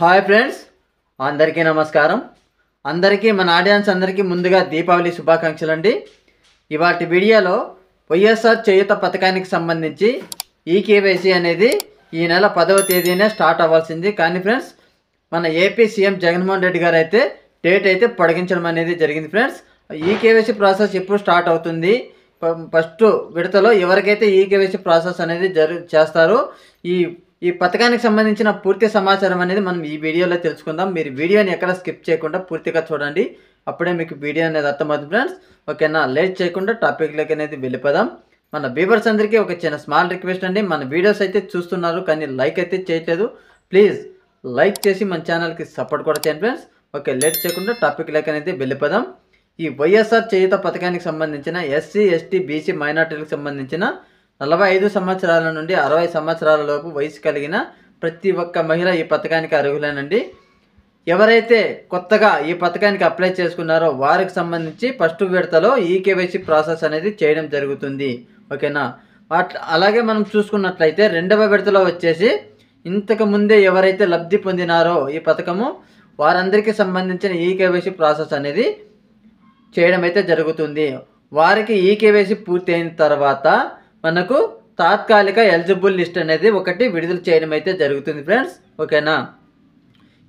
Hi friends అందరికీ నమస్కారం। అందరికీ మన ఆడియన్స్ అందరికీ ముందుగా దీపావళి శుభాకాంక్షలు అండి। ఇవాల్టి వీడియోలో వైఎస్ఆర్ చేయూత పథకానికి సంబంధించి ఈకేవైసీ అనేది ఈ నెల 10వ తేదీనే స్టార్ట్ అవ్వాల్సింది, కానీ ఫ్రెండ్స్ మన ఏపీ సీఎం జగన్ మోహన్ రెడ్డి గారు అయితే డేట్ అయితే పొడిగించడం అనేది జరిగింది। ఫ్రెండ్స్ ఈకేవైసీ ప్రాసెస్ ఎప్పుడు స్టార్ట్ అవుతుంది, ఫస్ట్ విడతలో ఎవరికైతే ఈకేవైసీ ప్రాసెస్ అనేది చేస్తారో ఈ పథకానికి సంబంధించిన పూర్తి సమాచారం అనేది మనం ఈ వీడియోలో తెలుసుకుందాం। మీరు వీడియోని ఎక్కడ స్కిప్ చేయకుండా పూర్తిగా చూడండి, అప్పుడే మీకు వీడియో అనేది అర్థమవుతుంది ఫ్రెండ్స్, ఓకేనా? లేట్ చేయకుండా టాపిక్లోకి అనేది వెళ్ళిపోదాం। మన వ్యూవర్స్ అందరికీ ఒక చిన్న స్మాల్ రిక్వెస్ట్ అండి, మన వీడియోస్ అయితే చూస్తున్నారు కానీ లైక్ అయితే చేయట్లేదు, ప్లీజ్ లైక్ చేసి మన ఛానల్కి సపోర్ట్ కూడా చేయండి ఫ్రెండ్స్, ఓకే? లేట్ చేయకుండా టాపిక్లోకి అనేది వెళ్ళిపోదాం। ఈ వైఎస్ఆర్ చేయూత పథకానికి సంబంధించిన ఎస్సీ ఎస్టీ బీసీ మైనార్టీలకు సంబంధించిన 45 సంవత్సరాల నుండి 60 సంవత్సరాల లోపు వయసు కలిగిన ప్రతి ఒక్క మహిళ ఈ పథకానికి అర్హులేనండి। ఎవరైతే కొత్తగా ఈ పథకానికి అప్లై చేసుకున్నారో వారికి సంబంధించి ఫస్ట్ విడతలో ఈకేవైసీ ప్రాసెస్ అనేది చేయడం జరుగుతుంది, ఓకేనా? అలాగే మనం చూసుకున్నట్లయితే రెండవ విడతలో వచ్చేసి ఇంతకుముందే ఎవరైతే లబ్ధి పొందినారో ఈ పథకము వారందరికీ సంబంధించిన ఈకేవైసీ ప్రాసెస్ అనేది చేయడం అయితే జరుగుతుంది। వారికి ఈకేవైసీ పూర్తి అయిన తర్వాత మనకు తాత్కాలిక ఎలిజిబుల్ లిస్ట్ అనేది ఒకటి విడుదల చేయడం అయితే జరుగుతుంది ఫ్రెండ్స్, ఓకేనా?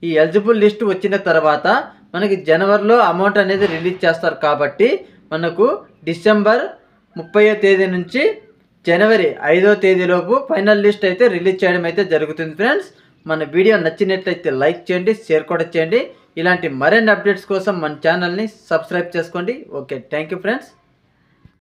ఈ ఎలిజిబుల్ లిస్ట్ వచ్చిన తర్వాత మనకి జనవరిలో అమౌంట్ అనేది రిలీజ్ చేస్తారు, కాబట్టి మనకు డిసెంబర్ 30వ తేదీ నుంచి జనవరి 5వ తేదీలోపు ఫైనల్ లిస్ట్ అయితే రిలీజ్ చేయడం అయితే జరుగుతుంది ఫ్రెండ్స్। మన వీడియో నచ్చినట్లయితే లైక్ చేయండి, షేర్ కూడా చేయండి। ఇలాంటి మరిన్ని అప్డేట్స్ కోసం మన ఛానల్ని సబ్స్క్రైబ్ చేసుకోండి, ఓకే? Thank you friends.